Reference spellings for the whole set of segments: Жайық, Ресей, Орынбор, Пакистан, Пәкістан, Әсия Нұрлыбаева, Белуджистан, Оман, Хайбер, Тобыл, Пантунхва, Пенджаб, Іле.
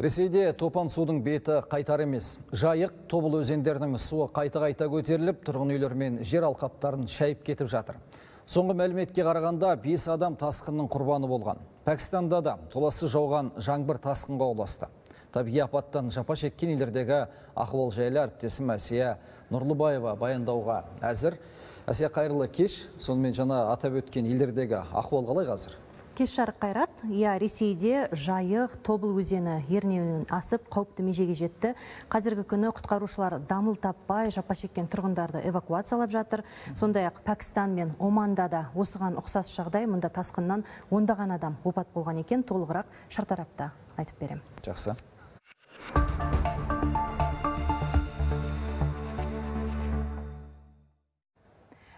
Ресейде топан судың беті қайтар емес. Жайық, Тобыл өзендерінің суы қайта-қайта көтеріліп, тұрғын үйлер мен жер алқаптарын шайып кетіп жатыр. Соңғы мәліметке қарағанда 5 адам тасқынның құрбаны болған. Пәкістанда да толассыз жауған жаңбыр тасқынға ұласты. Табиғи апаттан жапа шеккен елдердегі ахуал жайлы әріптесім Әсия Нұрлыбаева баяндауға әзір. Әсия, қайырлы кеш. Сонымен жаңа атап өткен елдердегі ахуал қалай қазір? Кеш жарық қайрат, Ресейде Жайық, Тобыл өзені ернеуінен асып, қауіпті межеге жетті. Қазіргі күні құтқарушылар дамыл таппай, жапа шеккен тұрғындарды эвакуациялап жатыр. Сондай-ақ Пәкістан мен Оманда да осыған ұқсас жағдай, мұнда тасқыннан ондаған адам опат болған екен. Толығырақ шартарапта айтып берем. Жақсы.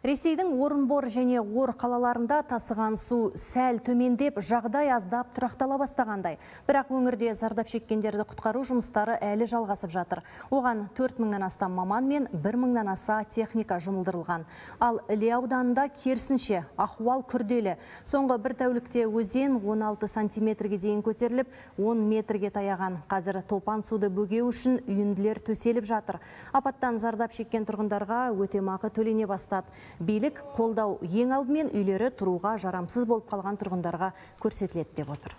Ресейдің Орынбор және Ор қалаларында тасыған су сәл төмендеп, жағдай аздап тұрақтала бастағандай. Бірақ өңірде зардап шеккендерді құтқару жұмыстары әлі жалғасып жатыр. Оған 4000-нан астам маман мен 1000-нан аса техника жұмылдырылған. Ал Іле ауданында керісінше ахуал күрделі. Соңғы бір тәулікте өзен 16 сантиметрге дейін көтеріліп, 10 метрге таяған. Қазір топан суды бөгеу үшін үйінділер төселіп жатыр. Апаттан зардап шеккен тұрғындарға өтемақы төлене бастады. Билік қолдау ең алдымен үйлері тұруға жарамсыз болып қалған тұрғындарға көрсетіледі деп отыр.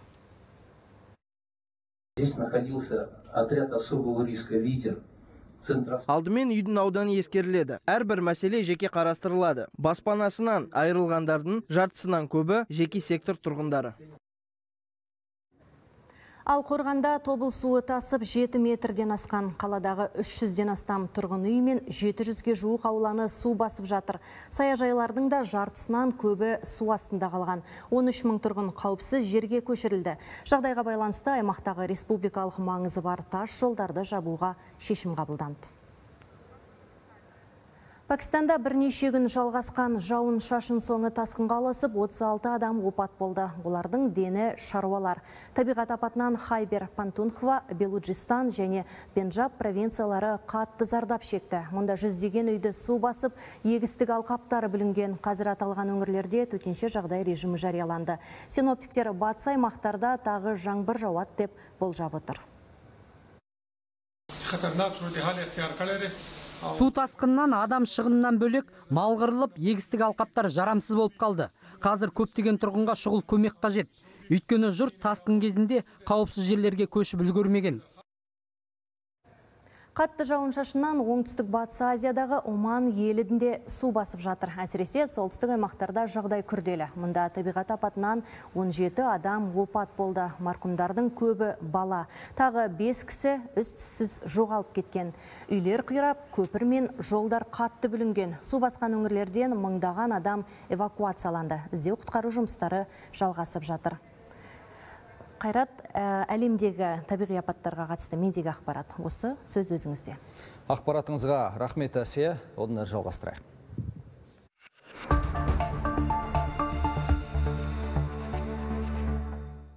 Алдымен үйдің ауданы ескеріледі. Әрбір мәселе жеке қарастырылады. Баспанасынан айырылғандардың жартысынан көбі жеке сектор тұрғындары. Ал Қорғанда Тобыл суы тасып 7 метрден асқан. Қаладағы 300-ден астам тұрғын үй мен 700-ге жуық ауланы су басып жатыр. Саяжайлардың да жартысынан көбі су астында қалған. 13 000 тұрғын қауіпсіз жерге көшірілді. Жағдайға байланысты аймақтағы республикалық маңызы бар тас жолдарды жабуға шешім қабылданды. Пакистанда бірнеше күн жалғасқан жауын шашын соңы тасқынға ұласып, 36 адам опат болды. Олардың дені шаруалар. Табиғат апатынан Хайбер, Пантунхва, Белуджистан және Пенджаб провинциялары қатты зардап шекті. Мұнда жүздеген үйді су басып, егістік алқаптары бүлінген. Қазір аталған өңірлерде төтенше жағдай режимі жарияланды. Синоптиктер батыс аймақтарда тағы жаңбыр жауады деп болжап отыр. Су тасқыннан адам шығынынан бөлек, мал қырылып, егістік алқаптар жарамсыз болып қалды. Қазір көптеген тұрғынға шұғыл көмек қажет. Өйткені жұрт тасқын кезінде қауіпсіз жерлерге көшіп үлгермеген. Қатты жауын-шашыннан оңтүстік батыс Азиядағы Оман елінде су басып жатыр. Әсіресе солтүстік аймақтарда жағдай күрделі. Мұнда табиғат апатынан 17 адам опат болды. Марқұмдардың көбі бала. Тағы 5 кісі із-түзсіз жоғалып кеткен. Үйлер қирап, көпір мен жолдар қатты бүлінген. Су басқан өңірлерден мыңдаған адам эвакуацияланды. Іздеу-құтқару жұмыстары жалғасып жатыр. Қайрат, әлемдегі табиғи апаттарға қатысты мендегі ақпарат. Осы сөз өзіңізде. Ақпаратыңызға рахмет, Әсия. Одан әрі жалғастырайық.